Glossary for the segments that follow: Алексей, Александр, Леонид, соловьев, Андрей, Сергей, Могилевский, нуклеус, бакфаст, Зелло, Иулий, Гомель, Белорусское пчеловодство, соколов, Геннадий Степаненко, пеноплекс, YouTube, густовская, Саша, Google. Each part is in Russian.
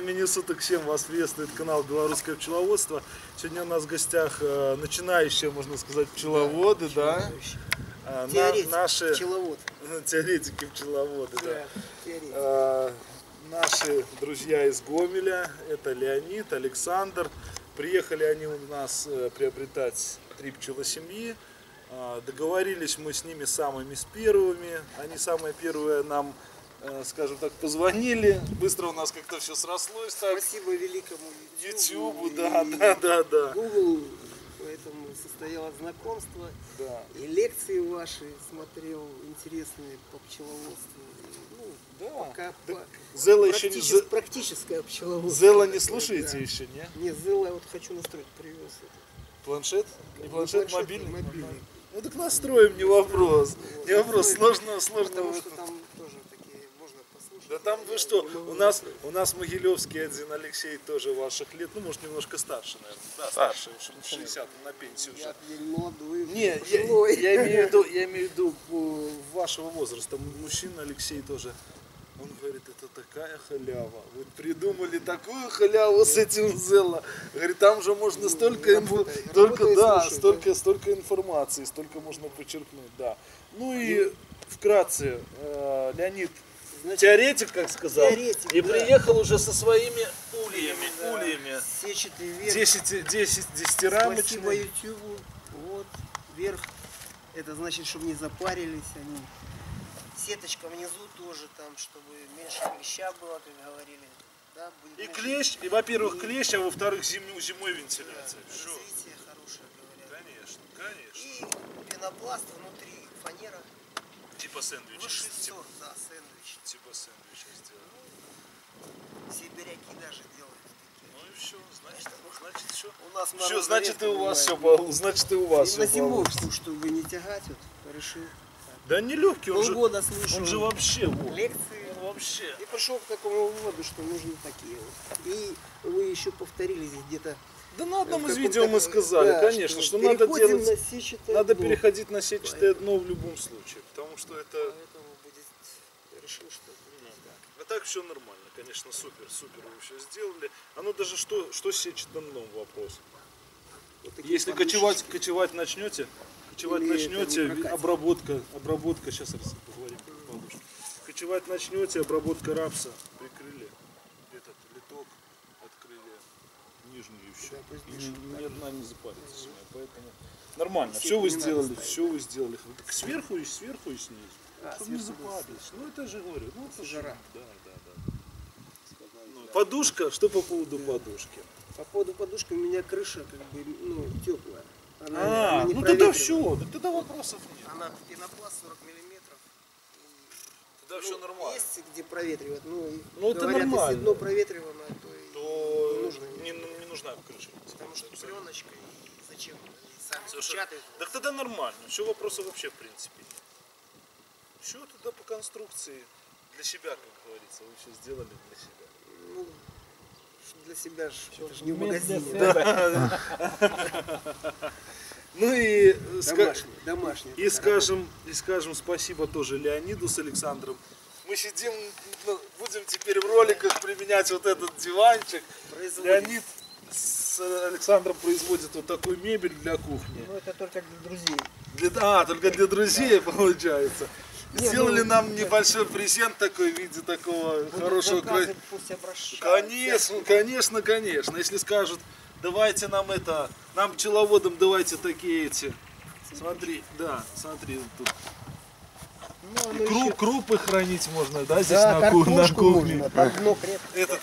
времени суток всем вас приветствует канал «Белорусское пчеловодство». Сегодня у нас в гостях начинающие, можно сказать, пчеловоды, да? Теоретики-пчеловоды, да. Наши друзья из Гомеля, это Леонид, Александр. Приехали они у нас приобретать три пчелосемьи. Договорились мы с ними с первыми. Они самые первые нам, скажем так, позвонили, быстро у нас как-то все срослось. Так. Спасибо великому YouTube, да. Google, поэтому состоялось знакомство. Да. И лекции ваши смотрел интересные по пчеловодству. Ну, да. Зелло еще не практическое пчеловодство. Зелло не слушаете, да. Еще, не? Нет, Зелло я вот хочу настроить, привез это. Планшет? Не планшет, мобильный. Ну так настроим, не вопрос. Не вопрос, сложно. Потому что там тоже такие, можно послушать. Да там вы что, у нас Могилевский один, Алексей тоже ваших лет, ну может немножко старше, наверное. Да, старше, в 60 на пенсию уже. Я молодой, пожилой. Я имею в виду вашего возраста. Мужчина Алексей тоже. Он говорит, это такая халява. Вы придумали такую халяву с этим Зелло. Говорит, там же можно столько информации, столько можно подчеркнуть, да. Ну и вкратце, Леонид, значит, теоретик, как сказал, и приехал уже со своими ульями. Да. Ульями. Сечатый верх. 10 рамочек. Спасибо YouTube. Вот, верх. Это значит, чтобы не запарились они. Сеточка внизу тоже, там, чтобы меньше клеща было, как говорили. Да, и клещ, и во-первых, клещ, а во-вторых, зимой вентиляция. Да, развитие хорошее, говорят. Конечно. И пенопласт внутри, фанера. Типа сэндвича. Высший сорт, да, сэндвич. Типа сэндвича сделали. Сибиряки даже делают. Ну и все, значит все. У нас все, значит и у вас все получится. Значит и у вас все получится. На зимовку, чтобы не тягать, вот, решил. Да не легкий, он же вообще лекции, он вообще. И пришел к такому выводу, что нужны такие вот. И вы еще повторились где-то. Да на одном из видео мы сказали, да, конечно, что надо делать. Надо переходить на сетчатое дно в любом случае, потому что это. Поэтому будет, я решил, что. А так все нормально, конечно, супер вы все сделали. Оно даже что с сетчатым дном вопрос. Вот если кочевать начнете. Кочевать начнете, обработка, сейчас поговорим про подушку. Кочевать начнете, обработка рапса, прикрыли этот литок, открыли нижнюю и все. И ни одна не запарится, поэтому нормально, все вы сделали. Сверху и снизу, чтобы не запарились. Ну это же, говорю, ну это жара. Да. Подушка, что по поводу подушки? По поводу подушки у меня крыша как бы, ну, теплая. Она ну тогда все, тогда вопросов нет. Она пенопласт 40 миллиметров. Тогда все нормально. Есть где проветривать, ну это говорят, нормально. Если дно проветривано, то не нужна крыша. Потому что пленочка, и зачем? И сами печатают. Так тогда нормально, все вопросов вообще в принципе нет. Все тогда по конструкции, для себя, как говорится, вы все сделали для себя. Ну, для себя же, это же не в магазине. Да. Ну и скажем спасибо тоже Леониду с Александром. Мы сидим, будем теперь в роликах применять вот этот диванчик. Леонид с Александром производит вот такую мебель для кухни. Ну это только для друзей. Только для друзей получается. Сделали нам небольшой презент такой в виде такого хорошего края. Конечно. Если скажут, давайте нам это, нам пчеловодам давайте такие эти. Смотри, тут. Крупы хранить можно, да, здесь на кухне. Этот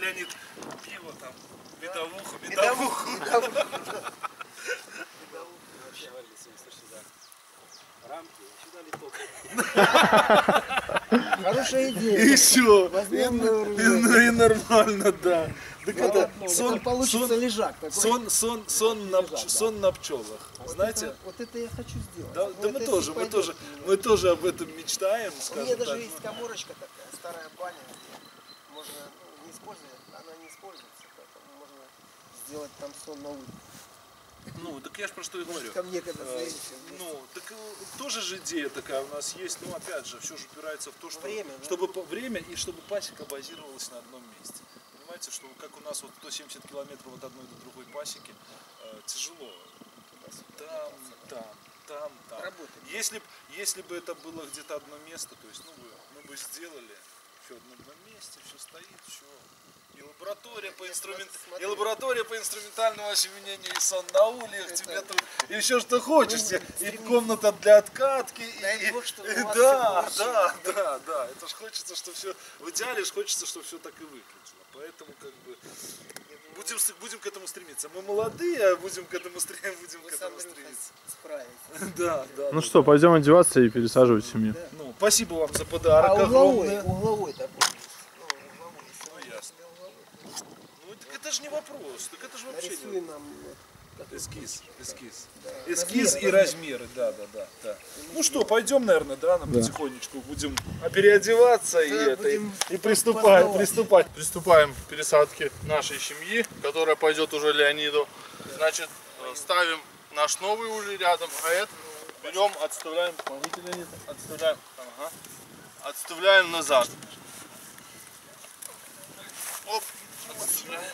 Леонид пиво там, медовуху. Рамки, сюда литок. Хорошая идея. Еще. И нормально, да. Получится лежак. Сон на пчелах. Знаете? Вот это я хочу сделать. Да мы тоже об этом мечтаем. У меня даже есть коморочка такая, старая баня. Можно не использовать, она не используется. Поэтому можно сделать там сон на улице. Ну, так я же про что и говорю. Ко мне когда заедете. Ну, так тоже же идея такая у нас есть, но опять же, все же упирается в то, что время, чтобы время и чтобы пасека базировалась на одном месте. Понимаете, что как у нас вот 170 километров от одной до другой пасеки, тяжело. Там. Работаем. Если бы это было где-то одно место, то есть, ну, мы бы сделали все на одном месте, все стоит, все. И лаборатория по инструментальному осеменению, и сон на ульях, и еще что хочешь, и комната для откатки, да, это ж хочется, что все, в идеале же хочется, что все так и выглядело, поэтому как бы будем к этому стремиться, мы молодые, будем к этому стремиться. Да. Ну что, пойдем одеваться и пересаживать семью. Ну, спасибо вам за подарок. А угловой такой. Это же не вопрос, так это же вообще не нам эскиз. Да. Эскиз размеры, и размеры, да. Ну что, пойдем, наверное, нам потихонечку будем переодеваться и приступать. Приступаем к пересадке нашей семьи, которая пойдет уже Леониду. Значит, ставим наш новый улей рядом, а это берем, отставляем, помогите, Леонид, отставляем назад. Оп, отставляем.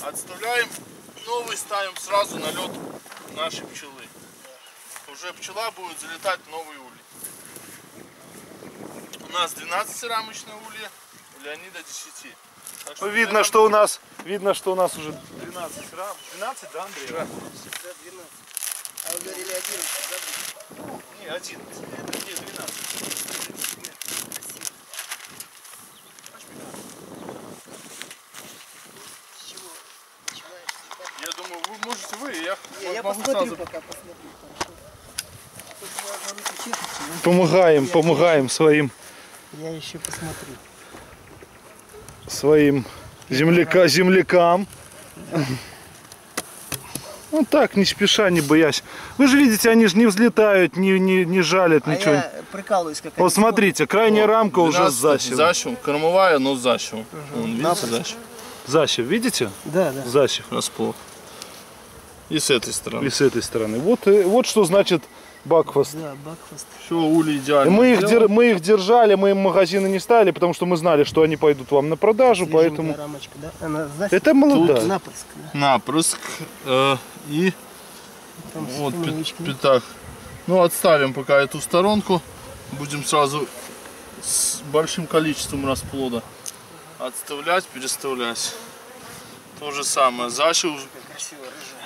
Отставляем, новый ставим сразу на лед нашей пчелы. Уже пчела будет залетать в новый улей. У нас 12-рамочные ульи, у Леонида 10. Что видно, что у нас уже 12 рам. 12, да, Андрей? Да, 12. А вы говорили 11, да? Не, 11. Не, 12. Вы можете я могу сразу. Пока посмотрю. Помогаем своим. Я еще посмотрю. Своим землякам. Да. Ну так, не спеша, не боясь. Вы же видите, они же не взлетают, не жалят, ничего. Я прикалываюсь, как они. Вот смотрите, крайняя рамка уже засев. Кормовая, но засев. Засев, видите? Да. Засев. Расплод. И с этой стороны. Вот что значит бакфаст. Да, бакфаст. Все, улей идеально. Мы их держали, мы им магазины не ставили, потому что мы знали, что они пойдут вам на продажу. Поэтому... Рамочка, да? Она это молодая. Тут напрыск. Да? Напрыск. И там вот пятак. Ну, отставим пока эту сторонку. Будем сразу с большим количеством расплода отставлять, переставлять. То же самое. Засев.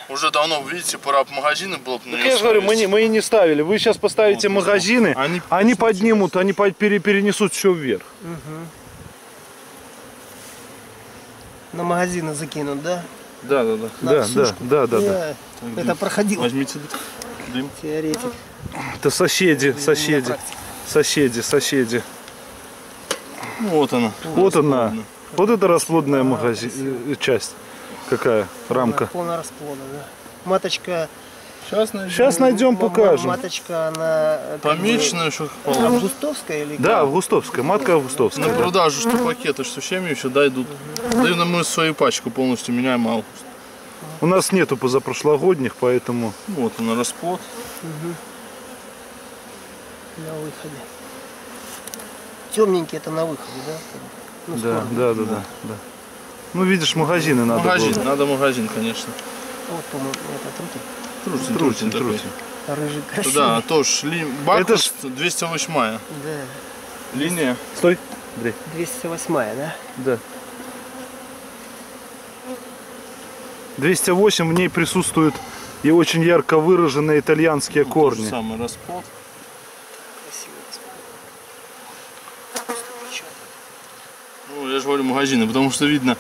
Уже давно, видите, пора по магазину было бы. Я же говорю, мы и не ставили. Вы сейчас поставите вот, магазины, они поднимут, они перенесут все вверх. Угу. На магазины закинут, да? Да. Это проходило. Возьмите дым. Теоретик. Это соседи. Вот она. Вот это расплодная магазин часть. Какая рамка? Полная расплода, да. Маточка. Сейчас найдем, покажем. Маточка, она... Помечена еще как полная. Густовская или... Да, густовская, матка густовская. На продажу, что пакеты, что семьи, сюда идут. Наверное, мы свою пачку полностью меняем август. У нас нету позапрошлогодних, поэтому... Вот она, расплод. Угу. На выходе. Темненький это на выходе, да? Ну, да. Ну, видишь, магазины надо. Надо магазин, конечно. Вот, по-моему, это трутень. Рыжий красивый. Да, тоже бакфаст 208-я. Да. Линия. Стой, Андрей. 208-я, да? Да. 208, в ней присутствуют и очень ярко выраженные итальянские корни. Самый расплод. Я же говорю магазины, потому что видно,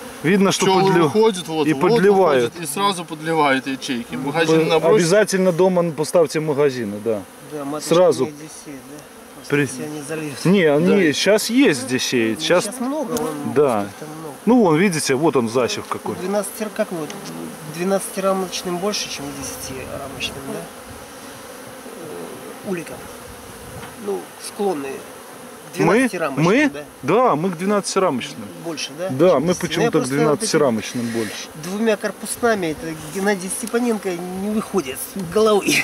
что пчелы выходят, подливают. И сразу подливают ячейки. Магазин набросит. Обязательно дома поставьте магазины, да. Да, сразу. Сейчас есть здесь сеять. Сейчас много. Да. Ну вон, видите, вот он засев какой. 12-рамочным больше, чем 10-рамочным, да? Уликом. Ну, склонные. Мы? Да, мы к 12-рамочным. Больше, да? Да, мы почему-то к 12-рамочным больше. Двумя корпуснами это Геннадий Степаненко не выходит с головы.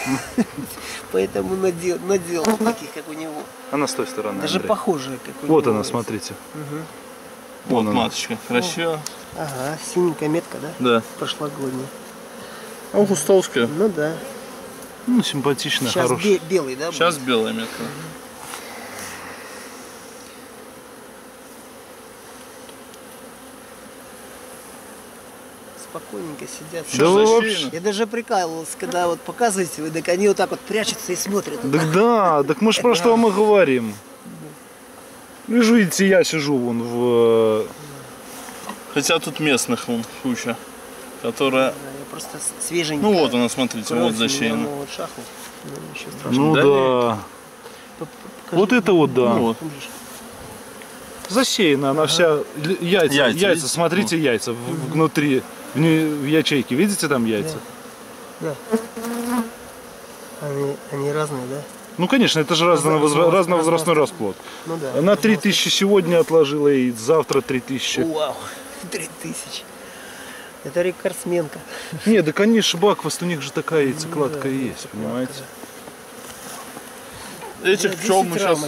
Поэтому надел таких, как у него. Она с той стороны. Даже похожая, как у него. Вот она, смотрите. Вот маточка. Хорошо. Ага, синенькая метка, да? Да. Прошлогодняя. А густовская? Ну да. Ну, симпатичная, хорошая. Сейчас белый, да? Сейчас белая метка. Спокойненько сидят. Да вообще. Я даже прикалывался, когда вот показываете, вы, так они вот так вот прячутся и смотрят. Да, да, так мы же про что мы говорим. Вижу, я сижу вон в... Хотя тут местных вон куча, которая... Просто свеженькая. Ну вот она, смотрите, вот защелина. Ну да. Вот это вот, да. Засеяна, она вся, яйца, смотрите, яйца внутри, в ячейке, видите там яйца? Да. Они разные, да? Ну конечно, это же разновозрастной расплод. Она 3000 сегодня отложила и завтра 3000. Вау, 3000. Это рекордсменка. Не, да конечно, бакфаст, у них же такая яйцекладка есть, понимаете? Этих пчел мы сейчас...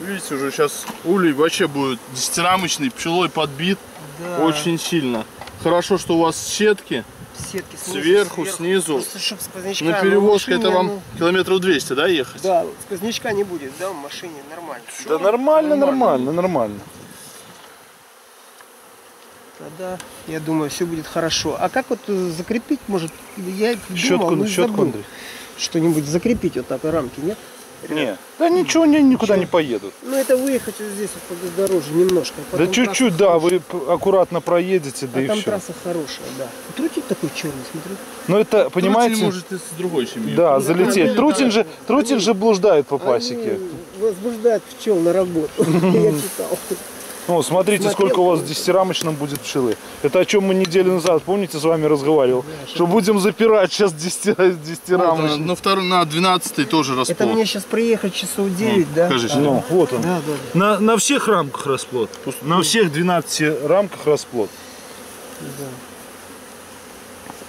Видите, уже сейчас улей вообще будет 10-рамочный, пчелой подбит, да, очень сильно. Хорошо, что у вас сетки, сверху, снизу. Просто, на перевозке это вам километров 200, да, ехать? Да, сквознячка не будет, да, в машине, нормально. Да нормально. Тогда, я думаю, все будет хорошо. А как вот закрепить, может, я думал, что-нибудь закрепить вот так, рамки, нет? Нет. Да ничего, они никуда не поедут. Ну это выехать здесь вот дороже немножко. Да чуть-чуть, да, вы аккуратно проедете, да и все. Там трасса хорошая, да. Трутень такой черный, смотри. Ну это, понимаете... Трутень может и с другой семьей. Да, залететь. Трутень же блуждает по пасеке. Возбуждает пчел на работу, я читал. Ну, смотрите, сколько у вас в 10-рамочном будет пчелы. Это о чем мы неделю назад, помните, с вами разговаривал? Что будем запирать сейчас 10-рамочный. На 12-й тоже расплод. Это мне сейчас приехать часов 9, да? Ну, вот он. На всех рамках расплод. На всех 12 рамках расплод.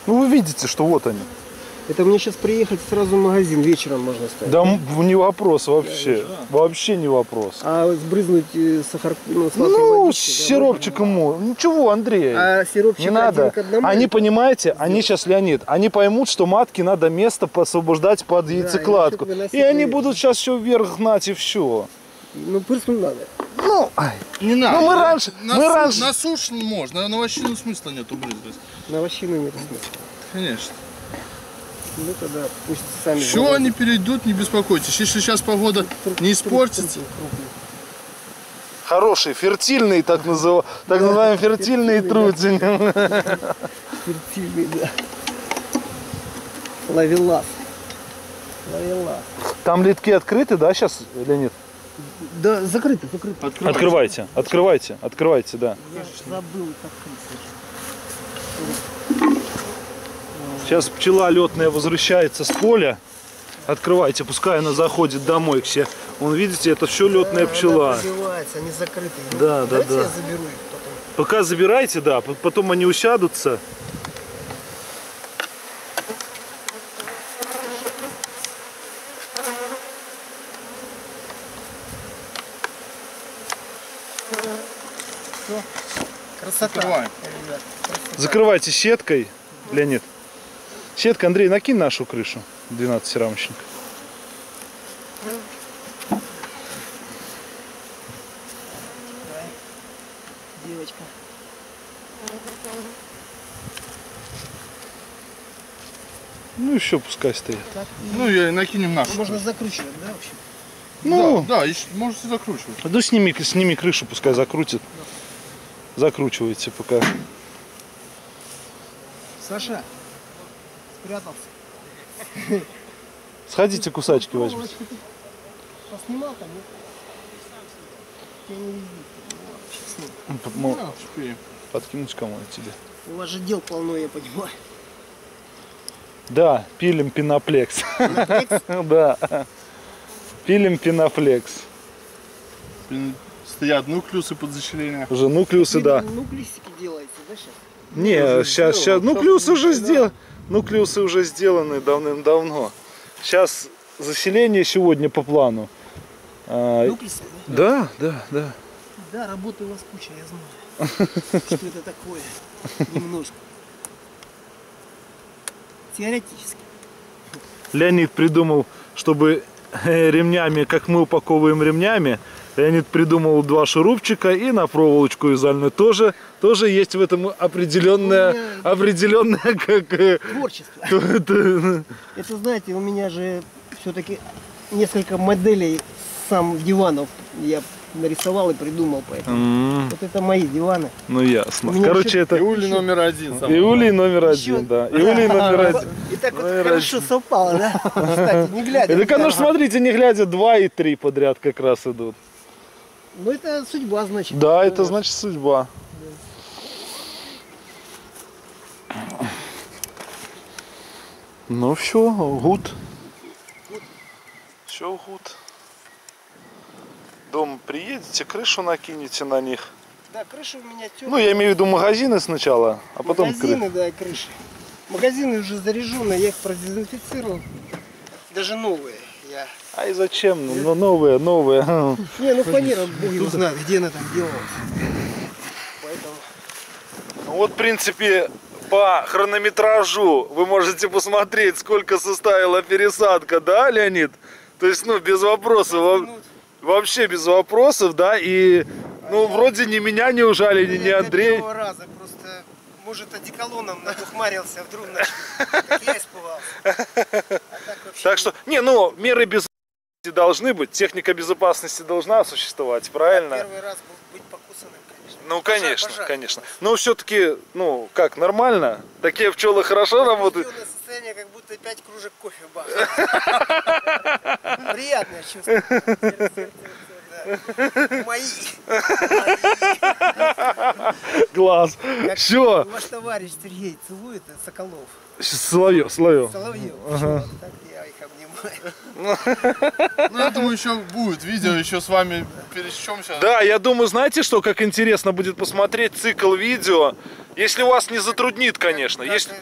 Ну, вы видите, что вот они. Это мне сейчас приехать сразу в магазин, вечером можно ставить. Да не вопрос вообще, вообще не вопрос. А сбрызнуть сахар, ну с сиропчиком, ничего, Андрей, а сиропчик не надо. Они, понимаете, они сейчас, Леонид, они поймут, что матки надо место освобождать под яйцекладку, и они будут сейчас все вверх гнать и все. Ну пырснуть надо. Ну, не надо. Ну, мы раньше. На суш можно, на овощину смысла нету брызгать. На овощину нет смысла. Конечно. Ну тогда пусть сами. Все, они перейдут, не беспокойтесь. Если сейчас погода не испортится. Хороший, фертильный, так называемый, да, фертильный трутень. Фертильный, да. Ловелас. Там литки открыты, да, сейчас, Леонид? Да, закрыты. Открывайте, да. Я забыл их открыть. Сейчас пчела летная возвращается с поля. Открывайте, пускай она заходит домой к себе. Вон, видите, это все летная пчела. Они закрыты. Да. Я заберу их потом. Пока забирайте, да, потом они усядутся. Все. Красота. Закрывайте сеткой, Леонид. Сетка, Андрей, накинь нашу крышу 12-рамочник. Девочка. Ну еще пускай стоит. Ну я и накинем нашу. Можно закручивать, да, вообще? Ну, да, можете закручивать. А то сними крышу, пускай закрутит. Закручивайте пока. Саша. Спрятался. Сходите, кусачки возьмите. Поснимал там, нет? Подкинуть кому-нибудь тебе. У вас же дел полно, я понимаю. Да, пилим пеноплекс. Да. Пилим пеноплекс. стоят нуклеусы под зачеление. Уже нуклеусы, да. Нуклеусики делаются, да, сейчас? Не, сейчас нуклеусы уже сделаны. Нуклеусы уже сделаны давным-давно. Сейчас заселение сегодня по плану. Нуклеусы? Да, да, да. Да, работы у вас куча, я знаю, что это такое. Немножко. Теоретически. Леонид придумал, чтобы ремнями, как мы упаковываем ремнями, Леонид придумал два шурупчика и на проволочку вязальную тоже есть в этом определенное как творчество. Это, знаете, у меня же все-таки несколько моделей сам диванов я нарисовал и придумал, поэтому вот это мои диваны. Ну ясно. Короче, это Иулий номер один. Иулий номер один, да. Иулий номер один. И так вот хорошо совпало, да? Кстати, не глядя. Так, ну смотрите, не глядя, 2 и 3 подряд как раз идут. Ну это судьба, значит. Да, это значит судьба. Ну все, гуд. Все гуд. Дома приедете, крышу накинете на них. Да, крыша у меня теплая. Ну, я имею в виду магазины сначала, а потом магазины, да, и крыши. Магазины уже заряженные, я их продезинфицировал. Даже новые я. А и зачем? Ну, новые. Не, ну фанера, бог его знает, где она там делалась. Поэтому. Вот, в принципе, по хронометражу вы можете посмотреть, сколько составила пересадка, да, Леонид? То есть, ну, без вопросов. Вообще без вопросов, да, и ну вроде ни меня не ужали, ни Андрей. Первого раза просто, может, одеколоном надухмарился, вдруг я испугался. Так что, не, ну, меры безопасности должны быть, техника безопасности должна существовать, правильно? Первый раз быть покусанным, конечно. Ну, конечно, конечно. Но все-таки, ну, как, нормально? Такие пчелы хорошо работают. Как будто 5 кружек кофе бахнет. Приятное чувство. Мои. Глаз. Все. Ваш товарищ Сергей целует, соколов. Соловьев. Соловьев. Так я их обнимаю. Ну, я думаю, еще будет видео, еще с вами пересечемся. Да, я думаю, знаете что, как интересно будет посмотреть цикл видео. Если вас не затруднит, конечно. Если...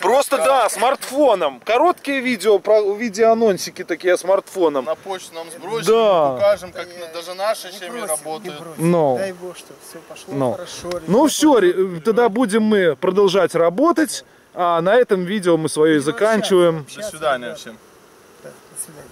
Просто да, смартфоном. Короткие видео, видеоанонсики такие смартфоном. На почту нам сбросим, да. Покажем, как да, даже наши семьи работают. Но. Дай бог, что все пошло хорошо. Ребята. Ну все, тогда будем мы продолжать работать. А на этом видео мы свое и заканчиваем. До свидания всем. Да, до свидания.